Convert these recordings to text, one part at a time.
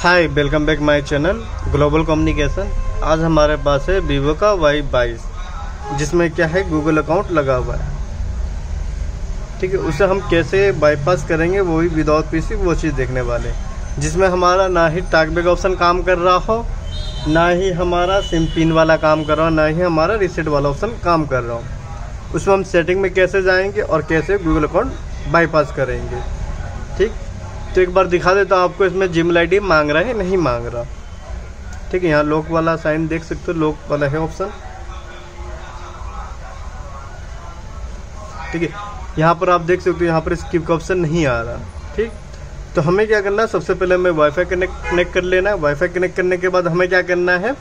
Hi welcome back my channel global communication. आज हमारे पास है वीवो का Y22 जिसमें क्या है गूगल अकाउंट लगा हुआ है, ठीक है। उसे हम कैसे बाईपास करेंगे वो भी विदाउट पीसी वो चीज़ देखने वाले, जिसमें हमारा ना ही टॉकबैक ऑप्शन काम कर रहा हो, ना ही हमारा सिम पिन वाला काम कर रहा हो, ना ही हमारा रीसेट वाला ऑप्शन काम कर रहा हो। उसमें हम सेटिंग में कैसे जाएँगे और कैसे गूगल अकाउंट बाईपास करेंगे, ठीक। तो एक बार दिखा देता हूँ आपको, इसमें जीमेल आईडी मांग रहा है, नहीं मांग रहा, ठीक है। यहाँ लॉक वाला साइन देख सकते हो, लॉक वाला है ऑप्शन, ठीक है। यहाँ पर आप देख सकते हो, यहाँ पर स्किप का ऑप्शन नहीं आ रहा, ठीक। तो हमें क्या करना है, सबसे पहले हमें वाईफाई कनेक्ट कर लेना है। वाईफाई कनेक्ट करने के बाद हमें क्या करना है,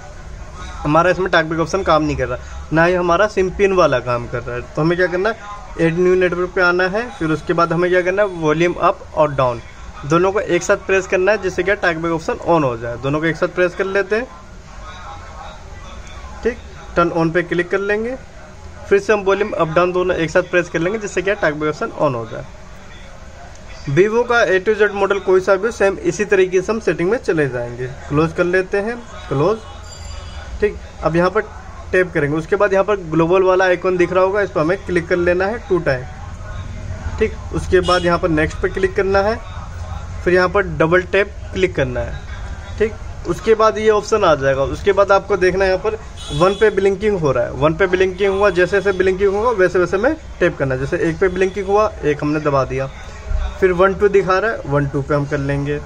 हमारा इसमें टॉकबैक ऑप्शन काम नहीं कर रहा, ना ही हमारा सिम पिन वाला काम कर रहा है। तो हमें क्या करना है, एड न्यू नेटवर्क पे आना है। फिर उसके बाद हमें क्या करना है, वॉल्यूम अप और डाउन दोनों को एक साथ प्रेस करना है, जिससे क्या टॉकबैक ऑप्शन ऑन हो जाए। दोनों को एक साथ प्रेस कर लेते हैं, ठीक। टर्न ऑन पे क्लिक कर लेंगे, फिर से हम वॉल्यूम अप डाउन दोनों एक साथ प्रेस कर लेंगे, जिससे क्या टॉकबैक ऑप्शन ऑन हो जाए। वीवो का A to Z मॉडल कोई सा भी सेम इसी तरीके से हम सेटिंग में चले जाएंगे। क्लोज कर लेते हैं, क्लोज, ठीक। अब यहाँ पर टैप करेंगे, उसके बाद यहाँ पर ग्लोबल वाला आइकॉन दिख रहा होगा, इस पर हमें क्लिक कर लेना है 2 टाइम, ठीक। उसके बाद यहाँ पर नेक्स्ट पर क्लिक करना है, फिर यहाँ पर डबल टैप क्लिक करना है, ठीक। उसके बाद ये ऑप्शन आ जाएगा। उसके बाद आपको देखना है यहाँ पर 1 पे ब्लिंकिंग हो रहा है, 1 पे ब्लिंकिंग हुआ, जैसे जैसे ब्लिंकिंग होगा वैसे वैसे मैं टैप करना है। जैसे 1 पे ब्लिंकिंग हुआ, 1 हमने दबा दिया, फिर 1 2 दिखा रहा है, 1 2 पे हम कर लेंगे।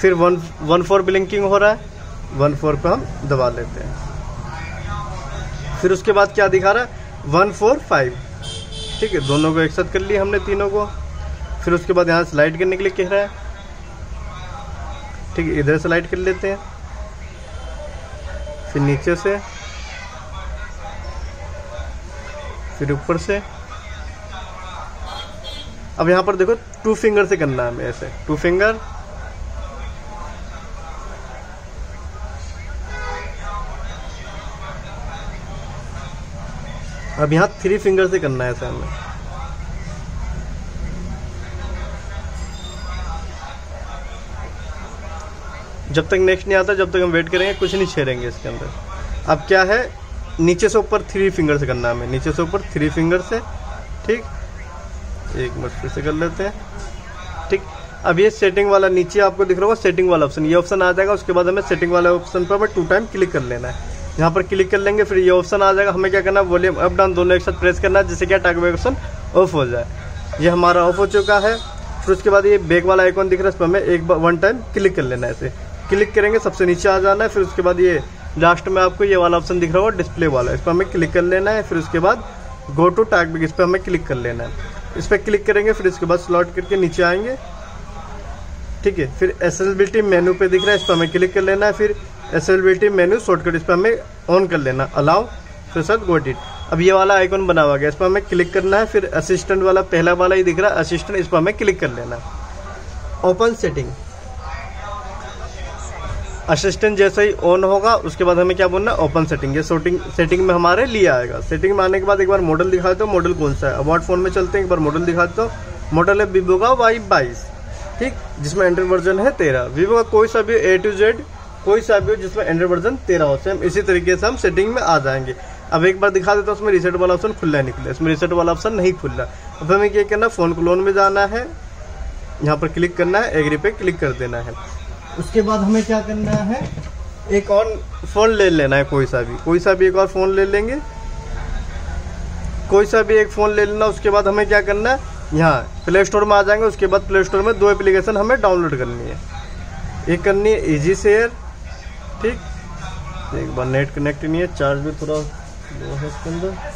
फिर 1 4 ब्लिंकिंग हो रहा है, 1 4 पे हम दबा लेते हैं। फिर उसके बाद क्या दिखा रहा है, 1 4 5, ठीक है। दोनों को एक साथ कर लिया हमने, तीनों को। फिर उसके बाद यहाँ स्लाइड करने के लिए कह रहा है, ठीक है, इधर स्लाइड कर लेते हैं, फिर नीचे से, फिर ऊपर से। अब यहाँ पर देखो 2 फिंगर से करना है हमें, ऐसे 2 फिंगर, अब यहाँ 3 फिंगर से करना है ऐसे हमें, जब तक नेक्स्ट नहीं आता जब तक हम वेट करेंगे, कुछ नहीं छेड़ेंगे इसके अंदर। अब क्या है, नीचे से ऊपर 3 फिंगर से करना है हमें, नीचे से ऊपर 3 फिंगर से, ठीक। 1 मिनट फिर से कर लेते हैं, ठीक। अब ये सेटिंग वाला नीचे आपको दिख रहा होगा, सेटिंग वाला ऑप्शन, ये ऑप्शन आ जाएगा। उसके बाद हमें सेटिंग वाला ऑप्शन पर हमें 2 टाइम क्लिक कर लेना है। यहाँ पर क्लिक कर लेंगे, फिर ये ऑप्शन आ जाएगा। हमें क्या करना है, वॉल्यूम अप डाउन दोनों एक साथ प्रेस करना है, जिससे क्या टॉकबैक ऑप्शन ऑफ हो जाए। ये हमारा ऑफ हो चुका है। फिर उसके बाद ये बैक वाला आइकॉन दिख रहा है, इस पर हमें 1 टाइम क्लिक कर लेना है। ऐसे क्लिक करेंगे, सबसे नीचे आ जाना है। फिर उसके बाद ये लास्ट में आपको ये वाला ऑप्शन दिख रहा होगा, डिस्प्ले वाला, इस पर हमें क्लिक कर लेना है। फिर उसके बाद गो टू टॉकबैक, इस पर हमें क्लिक कर लेना है। इस पर क्लिक करेंगे, फिर इसके बाद स्लॉट करके नीचे आएंगे, ठीक है। फिर एसेसिबिलिटी मेनू पे दिख रहा है, इस पर हमें क्लिक कर लेना है। फिर एसेसिबिलिटी मेनू शॉर्टकट, इस पर हमें ऑन कर लेना, अलाउ, फिर साथ गो डिट। अब ये वाला आइकॉन बना हुआ गया, इस पर हमें क्लिक करना है। फिर असिस्टेंट वाला, पहला वाला ही दिख रहा है असिस्टेंट, इस पर हमें क्लिक कर लेना। ओपन सेटिंग, असिस्टेंट जैसे ही ऑन होगा उसके बाद हमें क्या बोलना है, ओपन सेटिंग। ये सेटिंग में हमारे लिए आएगा। सेटिंग में आने के बाद एक बार मॉडल दिखा दो, मॉडल कौन सा है, अबाउट फोन में चलते हैं, एक बार मॉडल दिखा दो। मॉडल है वीवो का Y22, ठीक, जिसमें एंड्रॉइड वर्जन है 13। वीवो का कोई सा भी A to Z कोई सा भी हो जिसमें एंड्रॉइड वर्जन 13 हो, सेम इसी तरीके से हम सेटिंग में आ जाएंगे। अब एक बार दिखा देता हूँ, उसमें रीसेट वाला ऑप्शन खुला नहीं खुला, इसमें रीसेट वाला ऑप्शन नहीं खुला। अब हमें क्या करना है, फ़ोन क्लोन में जाना है, यहाँ पर क्लिक करना है, एग्री पे क्लिक कर देना है। उसके बाद हमें क्या करना है, एक और फ़ोन ले लेना है, कोई सा भी एक और फ़ोन ले लेंगे, कोई सा भी एक फ़ोन ले लेना। उसके बाद हमें क्या करना है, यहाँ प्ले स्टोर में आ जाएंगे। उसके बाद प्ले स्टोर में 2 एप्लीकेशन हमें डाउनलोड करनी है, एक करनी है ईजी शेयर, ठीक। एक बार नेट कनेक्ट नहीं है, चार्ज भी थोड़ा वो है इसके अंदर,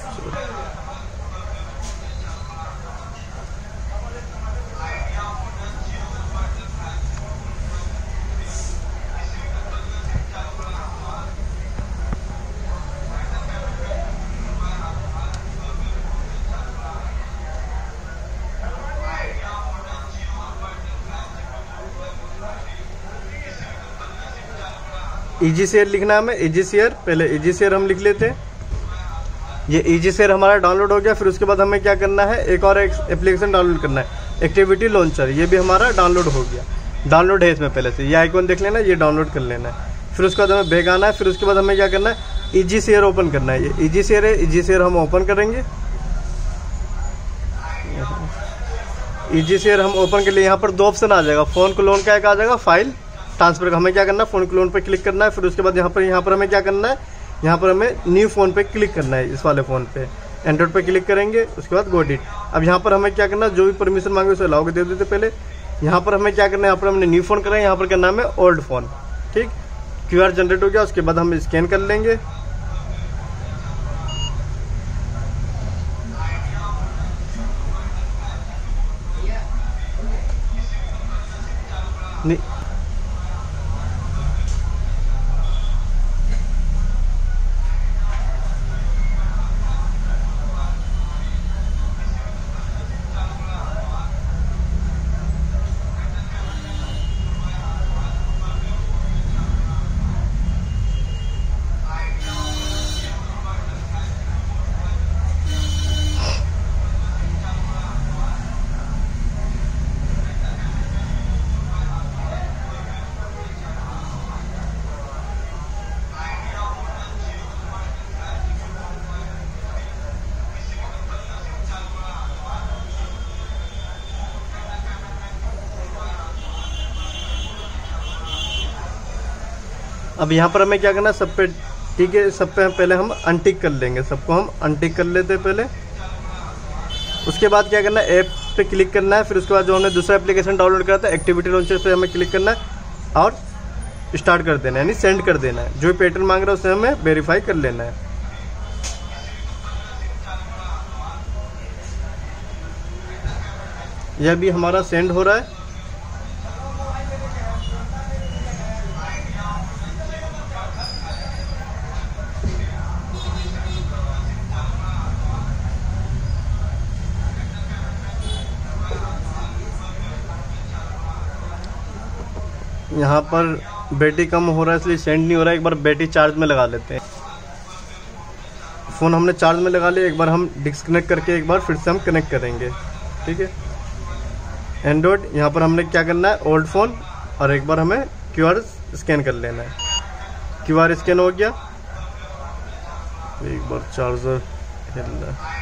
ईजी शेयर लिखना है हमें, ईजी शेयर, पहले ईजी शेयर हम लिख लेते हैं। ये ईजी शेयर हमारा डाउनलोड हो गया। फिर उसके बाद हमें क्या करना है, एक और एप्लीकेशन डाउनलोड करना है, एक्टिविटी लॉन्चर, ये भी हमारा डाउनलोड हो गया। डाउनलोड है इसमें पहले से, ये आइकॉन देख लेना, ये डाउनलोड कर लेना है। फिर उसके बाद हमें बैग आना है, फिर उसके बाद हमें क्या करना है, इजी शेयर ओपन करना है। ये इजी शेयर है, इजी शेयर हम ओपन करेंगे। इजी शेयर हम ओपन के लिए यहाँ पर दो ऑप्शन आ जाएगा, फ़ोन क्लोन का एक आ जाएगा, फाइल ट्रांसफर का। हमें क्या करना है, फ़ोन क्लोन पर क्लिक करना है। फिर उसके बाद यहाँ पर हमें क्या करना है, यहाँ पर हमें न्यू फ़ोन पे क्लिक करना है, इस वाले फ़ोन पे एंड्रॉइड पे क्लिक करेंगे। उसके बाद गो डिट। अब यहाँ पर हमें क्या करना है, जो भी परमिशन मांगे उसे अलाउ दे देते पहले। यहाँ पर हमें क्या करना है, यहाँ पर हमने न्यू फ़ोन कराया, यहाँ पर क्या नाम है, ओल्ड फ़ोन। ठीक, QR जनरेट हो गया, उसके बाद हम स्कैन कर लेंगे। अब यहाँ पर हमें क्या करना है, सब पे ठीक है, सब पे पहले हम अनटिक कर लेंगे, सबको हम अनटिक कर लेते हैं पहले। उसके बाद क्या करना है, ऐप पे क्लिक करना है। फिर उसके बाद जो हमने दूसरा एप्लीकेशन डाउनलोड करा था, एक्टिविटी लॉन्चर पे हमें क्लिक करना है और स्टार्ट कर देना है, यानी सेंड कर देना है। जो भी पैटर्न मांग रहा है उसे हमें वेरीफाई कर लेना है। यह भी हमारा सेंड हो रहा है। यहाँ पर बैटरी कम हो रहा है इसलिए सेंड नहीं हो रहा है। एक बार बैटरी चार्ज में लगा लेते हैं। फ़ोन हमने चार्ज में लगा लिया। एक बार हम डिस्कनेक्ट करके एक बार फिर से हम कनेक्ट करेंगे। ठीक है, एंड्रॉयड यहाँ पर हमने क्या करना है, ओल्ड फ़ोन, और एक बार हमें QR स्कैन कर लेना है। QR स्कैन हो गया। एक बार चार्जर हिल रहा है।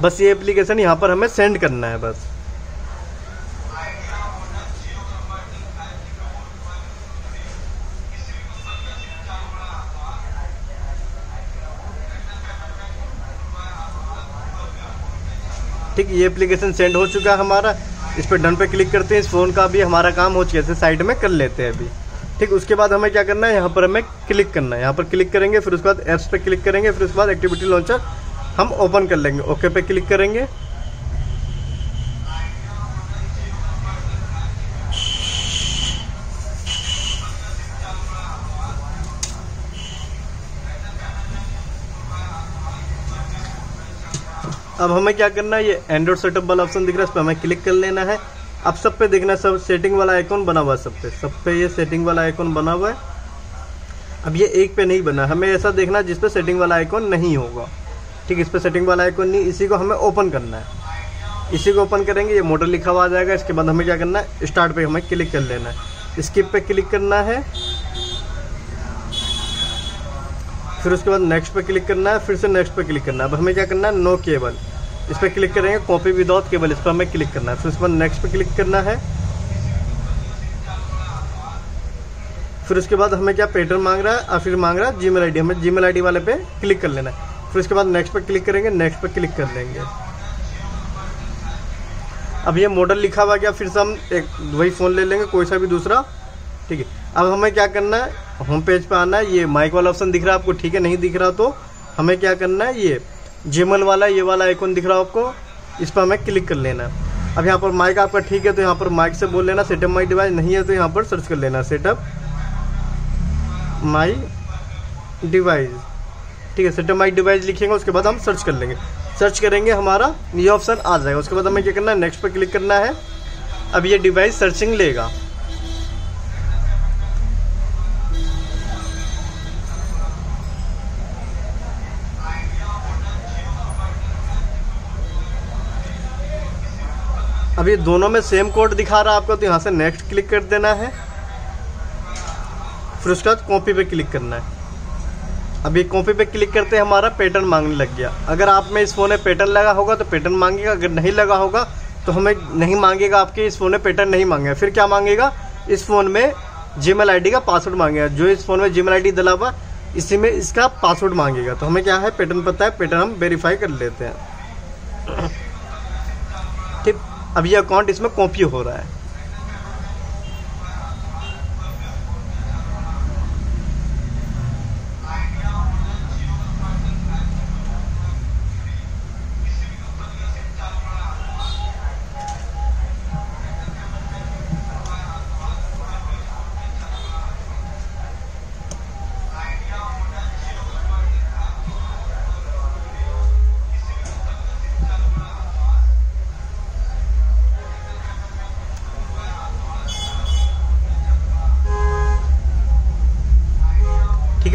बस ये एप्लीकेशन यहाँ पर हमें सेंड करना है बस। ठीक, ये एप्लीकेशन सेंड हो चुका है हमारा। इस पर डन पे क्लिक करते हैं। इस फ़ोन का भी हमारा काम हो चुका है, साइड में कर लेते हैं अभी। ठीक, उसके बाद हमें क्या करना है, यहाँ पर हमें क्लिक करना है। यहाँ पर क्लिक करेंगे, फिर उसके बाद ऐप्स पे क्लिक करेंगे, फिर उसके बाद एक्टिविटी लॉन्चर हम ओपन कर लेंगे। ओके पे क्लिक करेंगे। अब हमें क्या करना है, ये एंड्रॉइड सेटअप वाला ऑप्शन दिख रहा है, इस पर हमें क्लिक कर लेना है। अब सब पे देखना है, सब सेटिंग वाला आइकॉन बना हुआ है, सब पे ये सेटिंग वाला आइकॉन बना हुआ है। अब ये एक पे नहीं बना, हमें ऐसा देखना है जिस पे सेटिंग वाला आइकॉन नहीं होगा। ठीक, इस पे सेटिंग वाला आइकॉन नहीं, इसी को हमें ओपन करना है। इसी को ओपन करेंगे, ये मोटर लिखा हुआ आ जाएगा। इसके बाद हमें क्या करना है, स्टार्ट पे हमें क्लिक कर लेना है, स्किप पे क्लिक करना है, फिर उसके बाद नेक्स्ट पे क्लिक करना है, फिर से नेक्स्ट पे क्लिक करना है। अब हमें क्या करना है, नो केबल, इस पर क्लिक करेंगे, कॉपी विदाउट केबल, इस पर हमें क्लिक करना है। फिर उसके बाद नेक्स्ट पे क्लिक करना है। फिर उसके बाद हमें क्या पैटर्न मांग रहा है, और फिर मांग रहा है Gmail ID, हमें Gmail ID वाले पे क्लिक कर लेना है। फिर उसके बाद नेक्स्ट पे क्लिक करेंगे, नेक्स्ट पे क्लिक कर लेंगे। अब ये मॉडल लिखा हुआ गया, फिर से हम एक वही फ़ोन ले लेंगे, कोई सा भी दूसरा। ठीक है, अब हमें क्या करना है, होम पेज पे आना है। ये माइक वाला ऑप्शन दिख रहा है आपको, ठीक है, नहीं दिख रहा तो हमें क्या करना है, ये Gmail वाला ये वाला आइकॉन दिख रहा है आपको, इस पर हमें क्लिक कर लेना है। अब यहाँ पर माइक आपका ठीक है तो यहाँ पर माइक से बोल लेना, सेटअप माई डिवाइस नहीं है तो यहाँ पर सर्च कर लेना, सेटअप माई डिवाइस। ठीक है, सिस्टम डिवाइस लिखेंगे, उसके बाद हम सर्च कर लेंगे, सर्च करेंगे हमारा ये ऑप्शन आ जाएगा। उसके बाद हमें क्या करना है, नेक्स्ट पर क्लिक करना है। अब ये डिवाइस सर्चिंग लेगा, अब ये दोनों में सेम कोड दिखा रहा है आपको, तो यहाँ से नेक्स्ट क्लिक कर देना है, फिर उसके बाद कॉपी पे क्लिक करना है। अब ये कॉपी पे क्लिक करते हैं हमारा पैटर्न मांगने लग गया। अगर आप में इस फ़ोन में पैटर्न लगा होगा तो पैटर्न मांगेगा, अगर नहीं लगा होगा तो हमें नहीं मांगेगा, आपके इस फ़ोन में पैटर्न नहीं मांगेगा। फिर क्या मांगेगा, इस फ़ोन में जीमेल आईडी का पासवर्ड मांगेगा, जो इस फ़ोन में जीमेल आईडी डला हुआ इसी में इसका पासवर्ड मांगेगा। तो हमें क्या है, पैटर्न पता है, पैटर्न हम वेरीफाई कर लेते हैं। ठीक, अब ये अकाउंट इसमें कॉपी हो रहा है।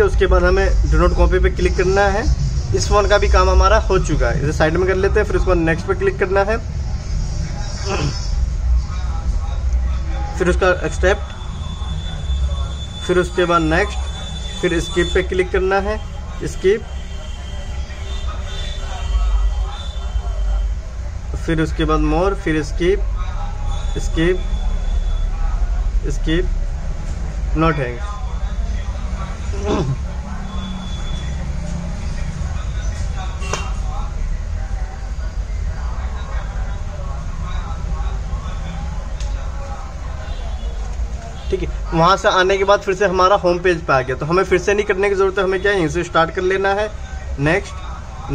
उसके बाद हमें डू नॉट कॉपी पे क्लिक करना है। इस फोन का भी काम हमारा हो चुका है, इसे साइड में कर लेते हैं। फिर उसको नेक्स्ट पे क्लिक करना है, फिर उसका एक्सेप्ट, फिर उसके बाद नेक्स्ट, फिर स्किप पे क्लिक करना है, स्किप, फिर उसके बाद मोर, फिर skip skip skip not hangs. ठीक है, वहाँ से आने के बाद फिर से हमारा होम पेज पे आ गया, तो हमें फिर से नहीं करने की ज़रूरत है। हमें क्या है, यहीं से स्टार्ट कर लेना है। नेक्स्ट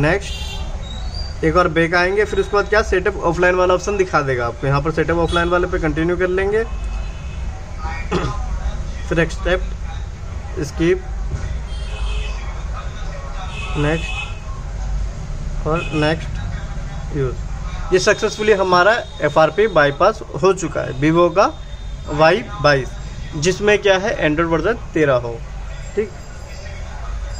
नेक्स्ट, एक और बैक आएंगे, फिर उसके बाद क्या, सेटअप ऑफलाइन वाला ऑप्शन दिखा देगा आपको, यहाँ पर सेटअप ऑफलाइन वाले पे कंटिन्यू कर लेंगे, फिर एक्सेप्ट, स्किप, नेक्स्ट और नेक्स्ट यूज। ये सक्सेसफुली हमारा FRP बाईपास हो चुका है, वीवो का Y22, जिसमें क्या है एंड्रॉयड वर्जन 13 हो। ठीक,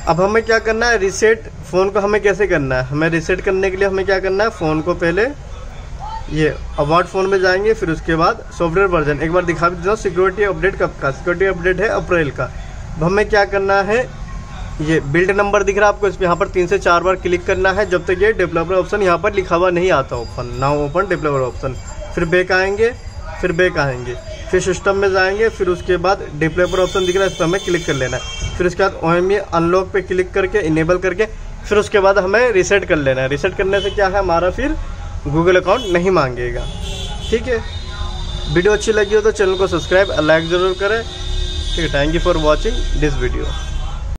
अब हमें क्या करना है, रीसेट फ़ोन को हमें कैसे करना है, हमें रीसेट करने के लिए हमें क्या करना है, फ़ोन को पहले ये अबाउट फ़ोन में जाएंगे, फिर उसके बाद सॉफ्टवेयर वर्जन, एक बार दिखा भी देता हूँ सिक्योरिटी अपडेट कब का, सिक्योरिटी अपडेट है अप्रैल का। अब हमें क्या करना है, ये बिल्ड नंबर दिख रहा है आपको, इस पर यहाँ पर 3 से 4 बार क्लिक करना है, जब तक ये डेवलपर ऑप्शन यहाँ पर लिखा हुआ नहीं आता, open now open developer option. फिर बैक आएंगे, फिर बैक आएंगे, फिर सिस्टम में जाएंगे, फिर उसके बाद डेवलपर ऑप्शन दिख रहा है, इस पर हमें क्लिक कर लेना है। फिर उसके बाद OME अनलॉक पे क्लिक करके इनेबल करके फिर उसके बाद हमें रीसेट कर लेना है। रीसेट करने से क्या है, हमारा फिर गूगल अकाउंट नहीं मांगेगा। ठीक है, वीडियो अच्छी लगी हो तो चैनल को सब्सक्राइब लाइक ज़रूर करें। ठीक है, thank you for watching this video.